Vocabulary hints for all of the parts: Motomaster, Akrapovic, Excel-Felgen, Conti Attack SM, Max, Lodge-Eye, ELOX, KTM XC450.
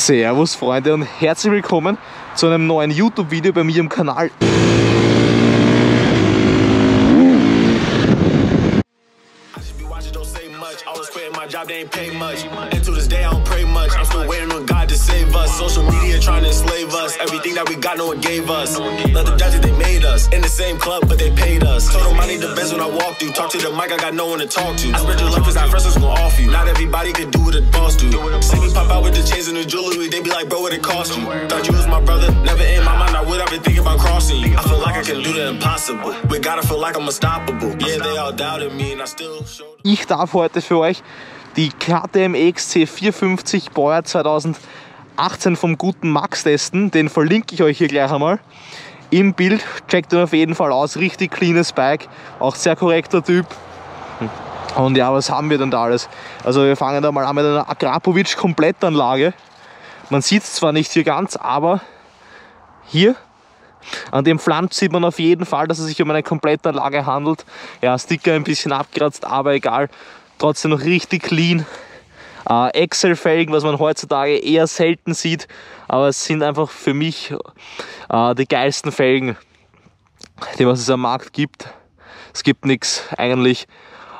Servus Freunde und herzlich willkommen zu einem neuen YouTube-Video bei mir im Kanal. Ich darf heute für euch die KTM XC450 Baujahr 2018 vom guten Max testen, den verlinke ich euch hier gleich einmal im Bild. Checkt ihn auf jeden Fall aus, richtig cleanes Bike, auch sehr korrekter Typ. Und ja, was haben wir denn da alles? Also wir fangen da mal an mit einer Akrapovic Komplettanlage. Man sieht es zwar nicht hier ganz, aber hier an dem Flansch sieht man auf jeden Fall, dass es sich um eine Komplettanlage handelt. Ja, Sticker ein bisschen abkratzt, aber egal. Trotzdem noch richtig clean. Excel-Felgen, was man heutzutage eher selten sieht, aber es sind einfach für mich die geilsten Felgen, die was es am Markt gibt. Es gibt nichts eigentlich,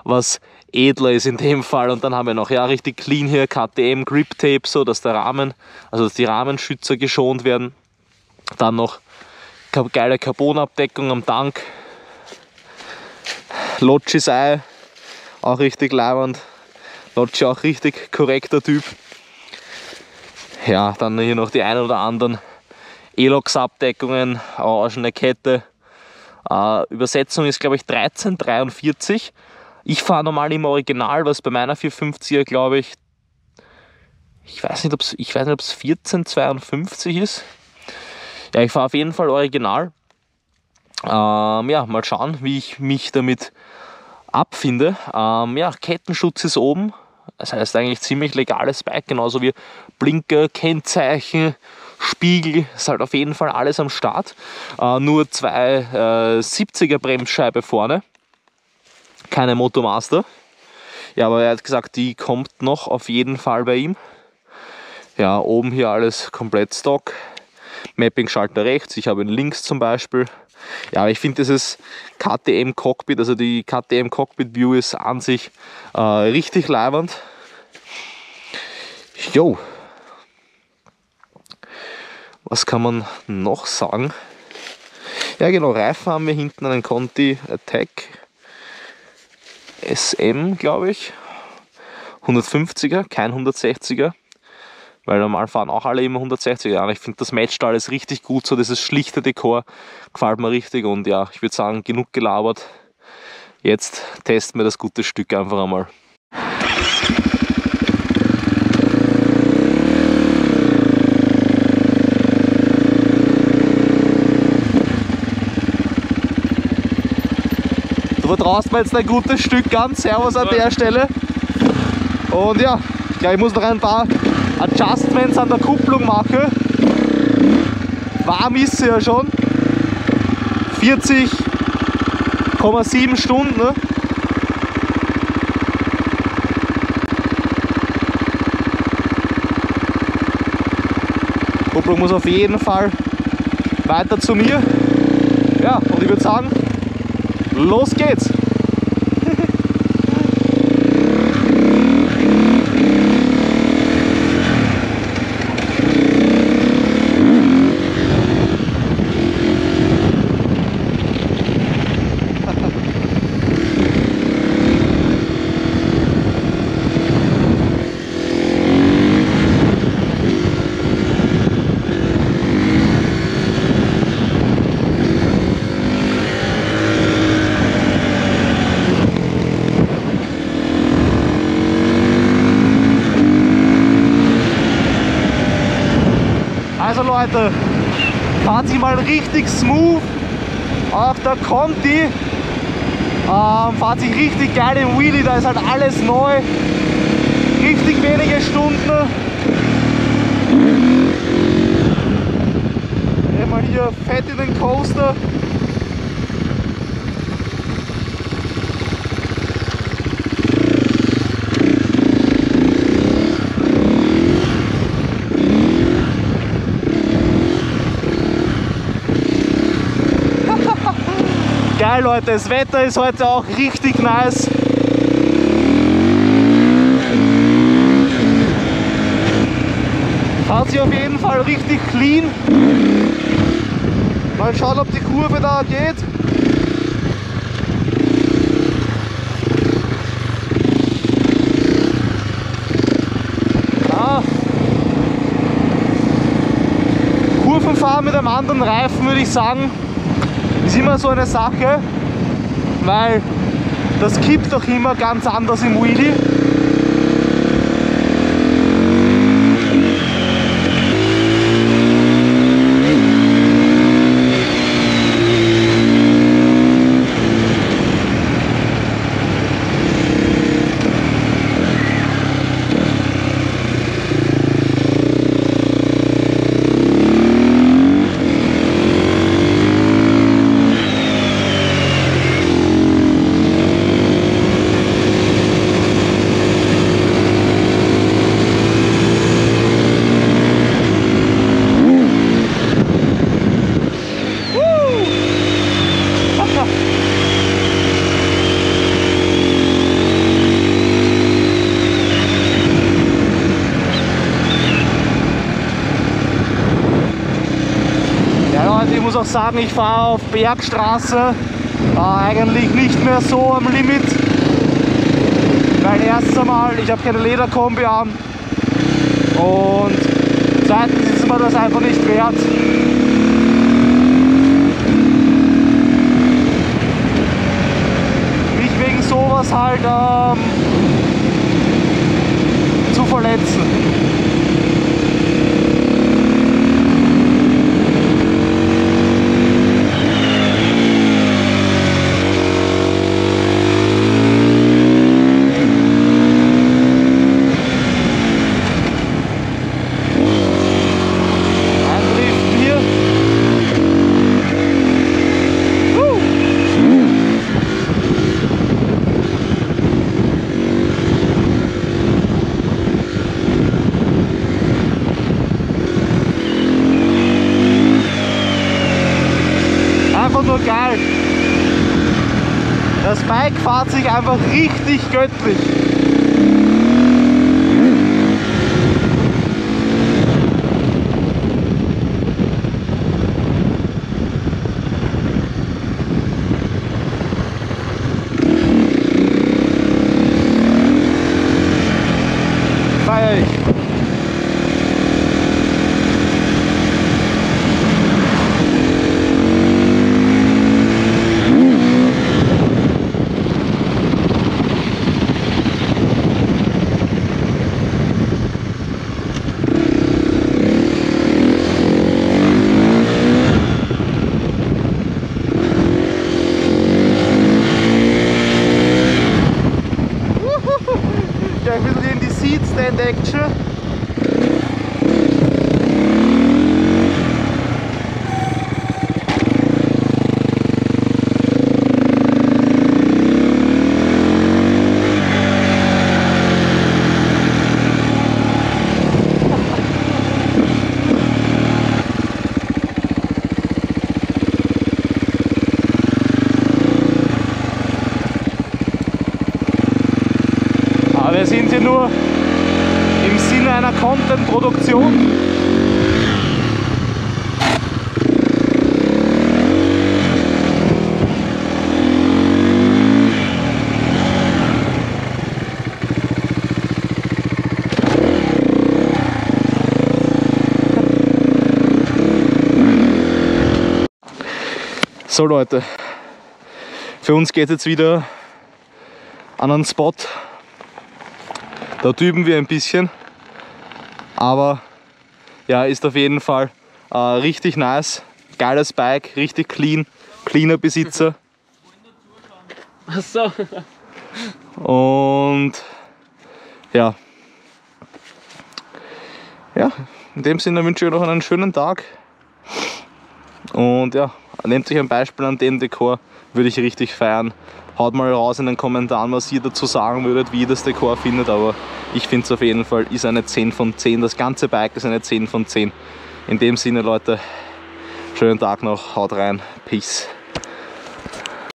was edler ist in dem Fall. Und dann haben wir noch, ja, richtig clean hier, KTM Grip Tape, so dass der Rahmen, also dass die Rahmenschützer geschont werden. Dann noch geile Carbonabdeckung am Tank. Lodge-Eye, auch richtig leibend. Lodge auch richtig korrekter Typ. Ja, dann hier noch die ein oder anderen ELOX Abdeckungen, orangene Kette. Übersetzung ist glaube ich 1343. Ich fahre normal im Original, was bei meiner 450er glaube ich, ich weiß nicht ob es 1452 ist. Ja, ich fahre auf jeden Fall original. Ja, mal schauen, wie ich mich damit abfinde. Ja, Kettenschutz ist oben, das heißt eigentlich ziemlich legales Bike, genauso wie Blinker, Kennzeichen, Spiegel, ist halt auf jeden Fall alles am Start. Nur zwei 70er Bremsscheibe vorne, keine Motomaster. Ja, aber er hat gesagt, die kommt noch auf jeden Fall bei ihm. Ja, oben hier alles komplett stock, Mapping-Schalter rechts, ich habe ihn links zum Beispiel. Ja, aber ich finde dieses KTM Cockpit, also die KTM Cockpit View ist an sich richtig leibend. Jo, was kann man noch sagen? Ja genau, Reifen haben wir hinten einen Conti Attack SM, glaube ich. 150er, kein 160er. Weil normal fahren auch alle immer 160er an. Ich finde, das matcht alles richtig gut, so dieses schlichte Dekor gefällt mir richtig. Und ja, ich würde sagen, genug gelabert. Jetzt testen wir das gute Stück einfach einmal. Du vertraust mir jetzt ein gutes Stück an. Servus an der Stelle. Und ja, ich glaube, ich muss noch ein paar Adjustments an der Kupplung mache. Warm ist sie ja schon. 40,7 Stunden. Ne? Kupplung muss auf jeden Fall weiter zu mir. Ja, und ich würde sagen, los geht's! Leute, fahren Sie mal richtig smooth auf der Conti, fahrt sich richtig geil im Wheelie, da ist halt alles neu, richtig wenige Stunden. Einmal hier fett in den Coaster. Lodge-Eye, Leute. Das Wetter ist heute auch richtig nice. Fahrt sich auf jeden Fall richtig clean. Mal schauen, ob die Kurve da geht. Kurvenfahren mit einem anderen Reifen, würde ich sagen, ist immer so eine Sache, weil das kippt doch immer ganz anders im Wheelie. Ich muss auch sagen, ich fahre auf Bergstraße eigentlich nicht mehr so am Limit, weil erst einmal, ich habe keine Lederkombi an und zweitens ist mir das einfach nicht wert. Mich wegen sowas halt zu verletzen. Das Bike fährt sich einfach richtig göttlich. Feier ich. Wir sind hier nur im Sinne einer Content-Produktion. So Leute, für uns geht es jetzt wieder an einen Spot. Da üben wir ein bisschen, aber ja, ist auf jeden Fall richtig nice, geiles Bike, richtig clean, cleaner Besitzer. Ach so. Und ja, in dem Sinne wünsche ich euch noch einen schönen Tag und ja, nehmt euch ein Beispiel an dem Dekor, würde ich richtig feiern. Haut mal raus in den Kommentaren, was ihr dazu sagen würdet, wie ihr das Dekor findet, aber ich finde es auf jeden Fall, ist eine 10 von 10, das ganze Bike ist eine 10 von 10. In dem Sinne Leute, schönen Tag noch, haut rein, peace.